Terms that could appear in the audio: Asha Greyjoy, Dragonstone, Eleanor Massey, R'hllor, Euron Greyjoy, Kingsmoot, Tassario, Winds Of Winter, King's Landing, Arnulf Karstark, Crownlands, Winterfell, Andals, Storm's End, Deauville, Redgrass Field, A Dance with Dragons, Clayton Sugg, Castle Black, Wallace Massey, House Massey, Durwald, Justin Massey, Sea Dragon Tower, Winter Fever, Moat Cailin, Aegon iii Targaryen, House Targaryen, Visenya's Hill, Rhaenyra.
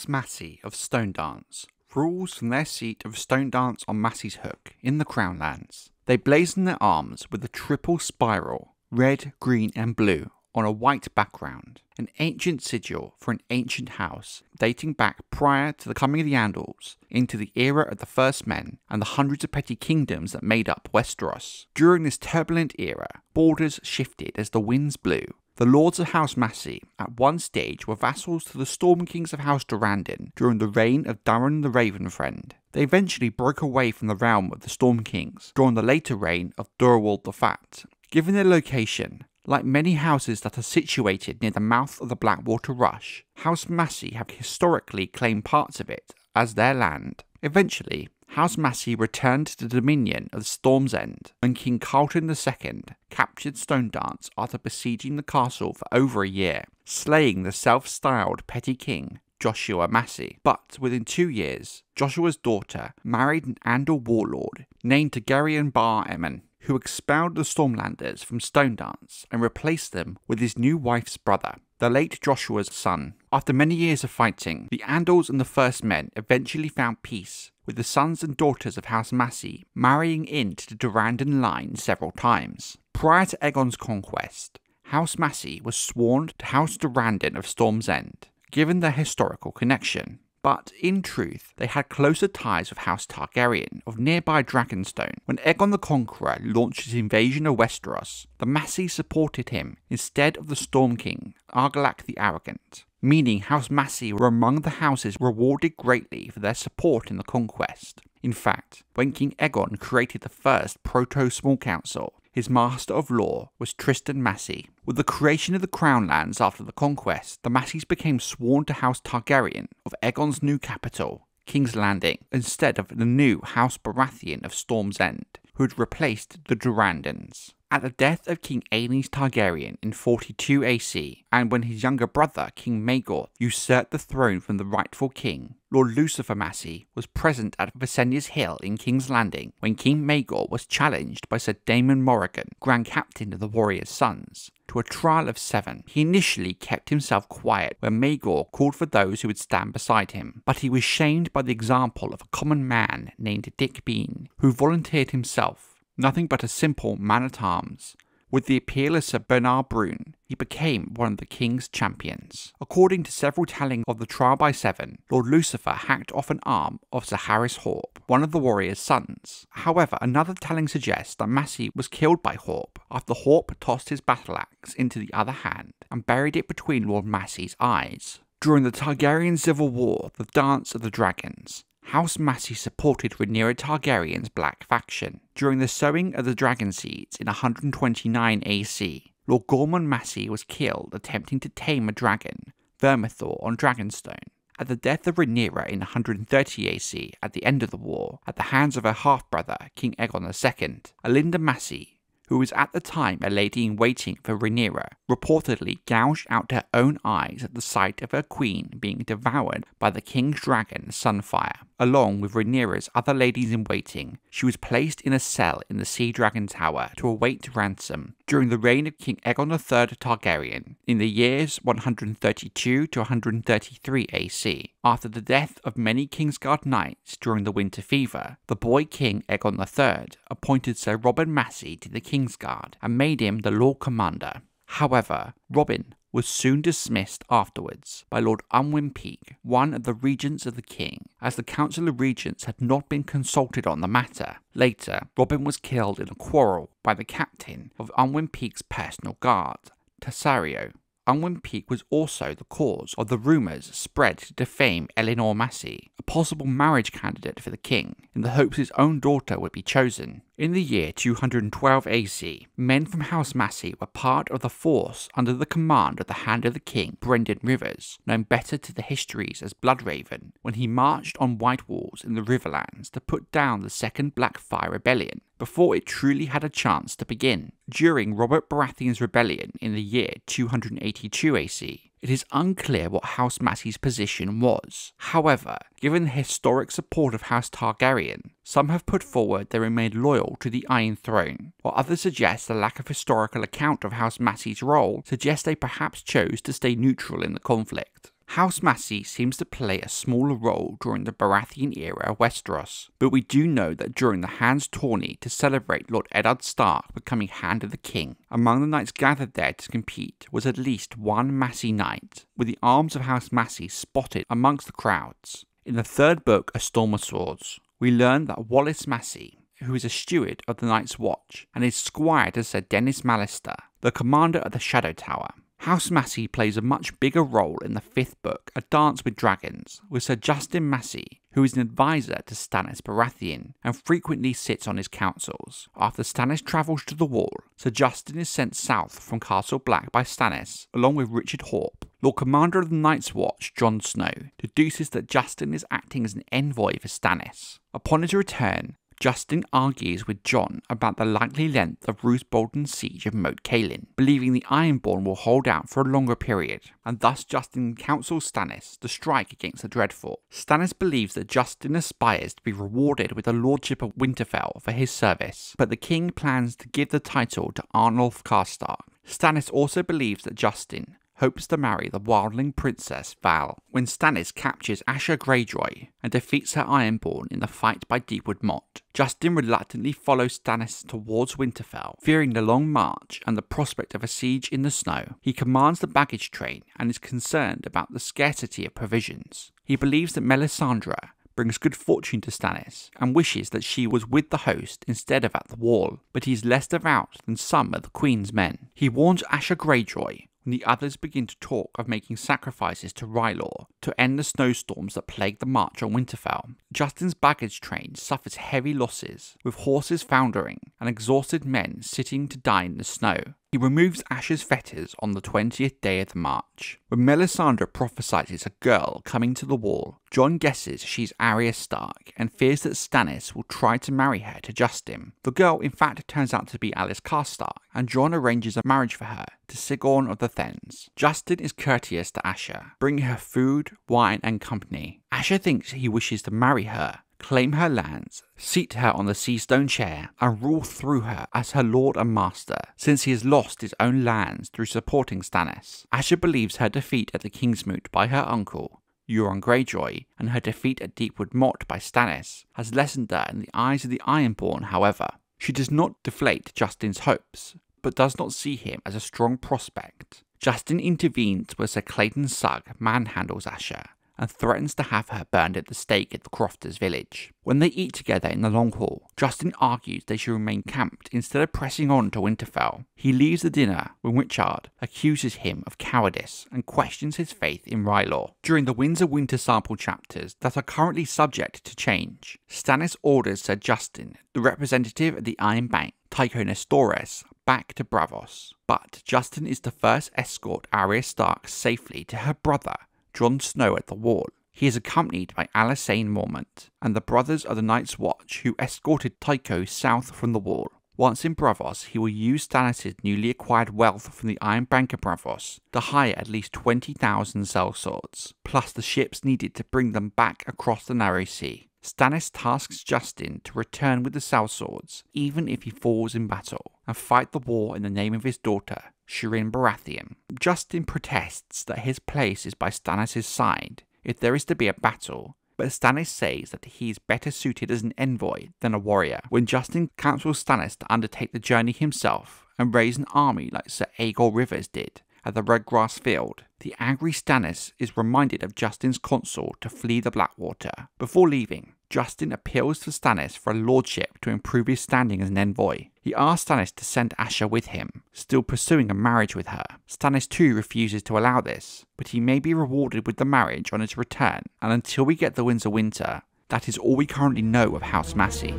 House Massey of Stone Dance rules from their seat of Stone Dance on Massey's Hook in the Crownlands. They blazon their arms with a triple spiral, red, green and blue, on a white background, an ancient sigil for an ancient house dating back prior to the coming of the Andals into the era of the First Men and the hundreds of petty kingdoms that made up Westeros. During this turbulent era, borders shifted as the winds blew. The lords of House Massey at one stage were vassals to the Storm Kings of House Targaryen during the reign of Daeron the Ravenfriend. They eventually broke away from the realm of the Storm Kings during the later reign of Durwald the Fat. Given their location, like many houses that are situated near the mouth of the Blackwater Rush, House Massey have historically claimed parts of it as their land. Eventually, House Massey returned to the dominion of the Storm's End when King Carlton II captured Stone Dance after besieging the castle for over a year, slaying the self-styled petty king, Joshua Massey. But within 2 years, Joshua's daughter married an Andal warlord named Targaryen Bar Emin, who expelled the Stormlanders from Stone Dance and replaced them with his new wife's brother, the late Joshua's son. After many years of fighting, the Andals and the First Men eventually found peace, with the sons and daughters of House Massey marrying into the Durandon line several times. Prior to Aegon's conquest, House Massey was sworn to House Durandon of Storm's End, given their historical connection. But, in truth, they had closer ties with House Targaryen of nearby Dragonstone. When Aegon the Conqueror launched his invasion of Westeros, the Massey supported him instead of the Storm King, Argilac the Arrogant, meaning House Massey were among the houses rewarded greatly for their support in the conquest. In fact, when King Aegon created the first Proto-Small Council, his master of law was Tristan Massey. With the creation of the Crownlands after the conquest, the Masseys became sworn to House Targaryen of Aegon's new capital, King's Landing, instead of the new House Baratheon of Storm's End, who had replaced the Durandons. At the death of King Aenys Targaryen in 42 AC, and when his younger brother, King Maegor, usurped the throne from the rightful king, Lord Lucifer Massey was present at Visenya's Hill in King's Landing when King Maegor was challenged by Sir Damon Morrigan, Grand Captain of the Warriors' Sons, to a trial of 7. He initially kept himself quiet when Maegor called for those who would stand beside him, but he was shamed by the example of a common man named Dick Bean, who volunteered himself, nothing but a simple man-at-arms. With the appeal of Sir Bernard Brune, he became one of the king's champions. According to several tellings of the trial by 7, Lord Lucifer hacked off an arm of Sir Harrys Horpe, one of the warrior's sons. However, another telling suggests that Massey was killed by Horpe after Horpe tossed his battle-axe into the other hand and buried it between Lord Massey's eyes. During the Targaryen Civil War, the Dance of the Dragons, House Massey supported Rhaenyra Targaryen's Black faction. During the sowing of the dragon seeds in 129 AC, Lord Gorman Massey was killed attempting to tame a dragon, Vermithor, on Dragonstone. At the death of Rhaenyra in 130 AC at the end of the war, at the hands of her half-brother, King Aegon II, Alinda Massey, who was at the time a lady-in-waiting for Rhaenyra, reportedly gouged out her own eyes at the sight of her queen being devoured by the king's dragon, Sunfire. Along with Rhaenyra's other ladies-in-waiting, she was placed in a cell in the Sea Dragon Tower to await ransom. During the reign of King Aegon III Targaryen, in the years 132 to 133 AC, after the death of many Kingsguard knights during the Winter Fever, the boy King Aegon III appointed Sir Robin Massey to the Kingsguard and made him the Lord Commander. However, Robin was soon dismissed afterwards by Lord Unwin Peake, one of the regents of the king, as the Council of Regents had not been consulted on the matter. Later, Robin was killed in a quarrel by the captain of Unwin Peake's personal guard, Tassario. Unwin Peake was also the cause of the rumours spread to defame Eleanor Massey, a possible marriage candidate for the king, in the hopes his own daughter would be chosen. In the year 212 AC, men from House Massey were part of the force under the command of the Hand of the King, Brendan Rivers, known better to the histories as Bloodraven, when he marched on White Walls in the Riverlands to put down the Second Blackfyre Rebellion, before it truly had a chance to begin. During Robert Baratheon's rebellion in the year 282 AC, it is unclear what House Massey's position was. However, given the historic support of House Targaryen, some have put forward they remained loyal to the Iron Throne, while others suggest the lack of historical account of House Massey's role suggests they perhaps chose to stay neutral in the conflict. House Massey seems to play a smaller role during the Baratheon era Westeros, but we do know that during the Hands Tourney to celebrate Lord Eddard Stark becoming Hand of the King, among the knights gathered there to compete was at least one Massey knight, with the arms of House Massey spotted amongst the crowds. In the third book, A Storm of Swords, we learn that Wallace Massey, who is a steward of the Night's Watch, and is squire to Sir Dennis Mallister, the commander of the Shadow Tower. House Massey plays a much bigger role in the fifth book, A Dance with Dragons, with Sir Justin Massey, who is an advisor to Stannis Baratheon and frequently sits on his councils. After Stannis travels to the Wall, Sir Justin is sent south from Castle Black by Stannis, along with Richard Horpe. Lord Commander of the Night's Watch, Jon Snow, deduces that Justin is acting as an envoy for Stannis. Upon his return, Justin argues with Jon about the likely length of Roose Bolton's siege of Moat Cailin, believing the Ironborn will hold out for a longer period, and thus Justin counsels Stannis to strike against the Dreadfort. Stannis believes that Justin aspires to be rewarded with the lordship of Winterfell for his service, but the king plans to give the title to Arnulf Karstark. Stannis also believes that Justin hopes to marry the wildling princess Val, when Stannis captures Asha Greyjoy and defeats her Ironborn in the fight by Deepwood Mott. Justin reluctantly follows Stannis towards Winterfell, fearing the long march and the prospect of a siege in the snow. He commands the baggage train and is concerned about the scarcity of provisions. He believes that Melisandre brings good fortune to Stannis and wishes that she was with the host instead of at the Wall, but he is less devout than some of the Queen's men. He warns Asha Greyjoy when the others begin to talk of making sacrifices to R'hllor to end the snowstorms that plague the march on Winterfell. Justin's baggage train suffers heavy losses, with horses foundering and exhausted men sitting to die in the snow. He removes Asha's fetters on the 20th day of the march. When Melisandre prophesies it's a girl coming to the Wall, Jon guesses she's Arya Stark and fears that Stannis will try to marry her to Justin. The girl in fact turns out to be Alice Karstark, and Jon arranges a marriage for her to Sigorn of the Fens. Justin is courteous to Asha, bringing her food, wine and company. Asha thinks he wishes to marry her, claim her lands, seat her on the Seastone chair, and rule through her as her lord and master, since he has lost his own lands through supporting Stannis. Asha believes her defeat at the Kingsmoot by her uncle, Euron Greyjoy, and her defeat at Deepwood Mott by Stannis has lessened her in the eyes of the Ironborn, however. She does not deflate Justin's hopes, but does not see him as a strong prospect. Justin intervenes where Sir Clayton Sugg manhandles Asha, and threatens to have her burned at the stake at the Crofters' village. When they eat together in the Long Hall, Justin argues they should remain camped instead of pressing on to Winterfell. He leaves the dinner when Richard accuses him of cowardice and questions his faith in R'hllor. During the Winds of Winter sample chapters that are currently subject to change, Stannis orders Sir Justin, the representative of the Iron Bank, Tycho Nestores, back to Braavos, but Justin is to first escort Arya Stark safely to her brother, Jon Snow, at the Wall. He is accompanied by Alicent Mormont and the brothers of the Night's Watch, who escorted Tycho south from the Wall. Once in Braavos, he will use Stannis' newly acquired wealth from the Iron Bank of Braavos to hire at least 20,000 sellswords, plus the ships needed to bring them back across the Narrow Sea. Stannis tasks Justin to return with the sellswords, even if he falls in battle, and fight the war in the name of his daughter, Shireen Baratheon. Justin protests that his place is by Stannis' side if there is to be a battle, but Stannis says that he is better suited as an envoy than a warrior. When Justin counsels Stannis to undertake the journey himself and raise an army like Sir Aegor Rivers did at the Redgrass Field, the angry Stannis is reminded of Justin's counsel to flee the Blackwater. Before leaving, Justin appeals to Stannis for a lordship to improve his standing as an envoy. He asks Stannis to send Asha with him, still pursuing a marriage with her. Stannis too refuses to allow this, but he may be rewarded with the marriage on his return, and until we get the Winds of Winter, that is all we currently know of House Massey.